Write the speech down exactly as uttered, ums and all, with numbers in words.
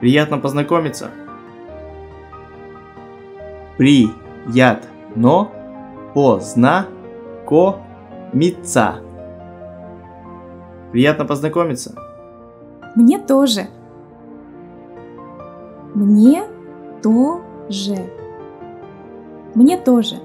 Приятно познакомиться. Приятно познакомиться. Приятно познакомиться. Мне тоже. Мне тоже. Мне тоже.